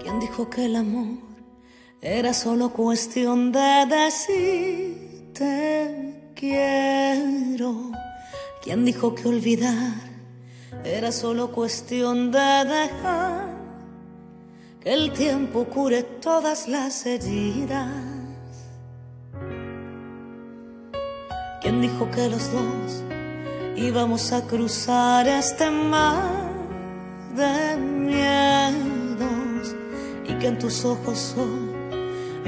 ¿Quién dijo que el amor era solo cuestión de decir te quiero? ¿Quién dijo que olvidar era solo cuestión de dejar que el tiempo cure todas las heridas? ¿Quién dijo que los dos íbamos a cruzar este mar de miedos y que en tus ojos hoy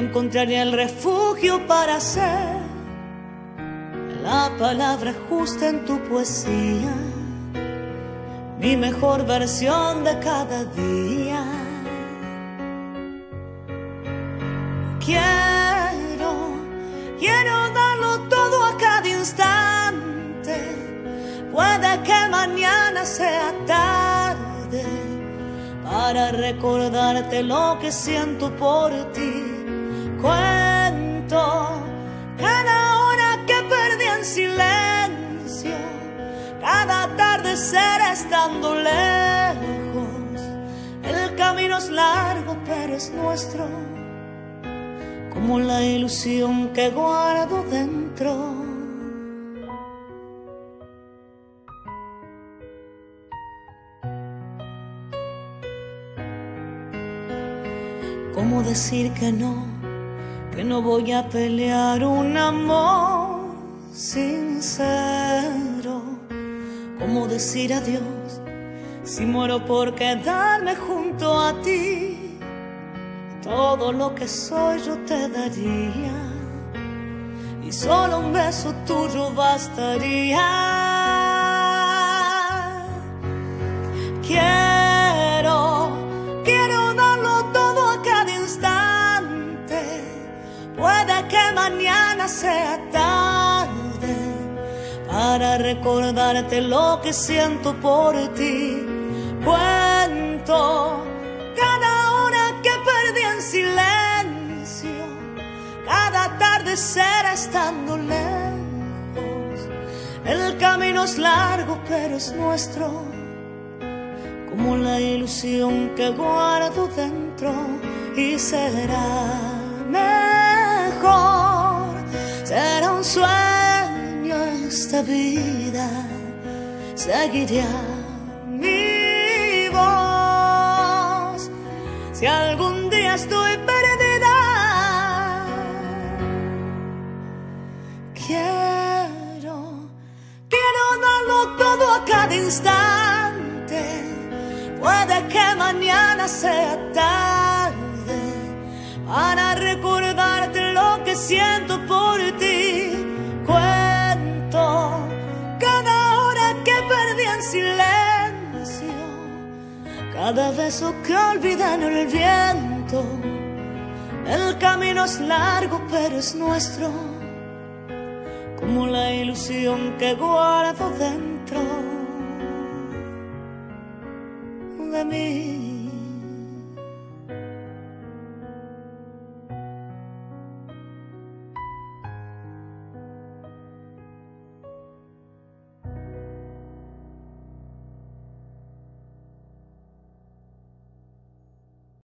encontraría el refugio para ser la palabra justa en tu poesía, mi mejor versión de cada día? Quiero darlo todo a cada instante. Puede que mañana sea tarde para recordarte lo que siento por ti. Cuento cada hora que perdí en silencio, cada atardecer estando lejos. El camino es largo pero es nuestro, como la ilusión que guardo dentro. ¿Cómo decir que no voy a pelear un amor sincero? ¿Cómo decir adiós si muero por quedarme junto a ti? Todo lo que soy yo te daría y solo un beso tuyo bastaría. Quiero darlo todo a cada instante. Puede que mañana sea tarde para recordarte lo que siento por ti. Cuento silencio, cada atardecer estando lejos. El camino es largo pero es nuestro, como la ilusión que guardo dentro. Y será mejor, será un sueño esta vida, seguiría mi voz si algún estoy perdida. Quiero darlo todo a cada instante. Puede que mañana sea tarde para recordarte lo que siento por ti. Cuento cada hora que perdí en silencio, cada beso que olvida en el viento. El camino es largo pero es nuestro, como la ilusión que guardo dentro de mí.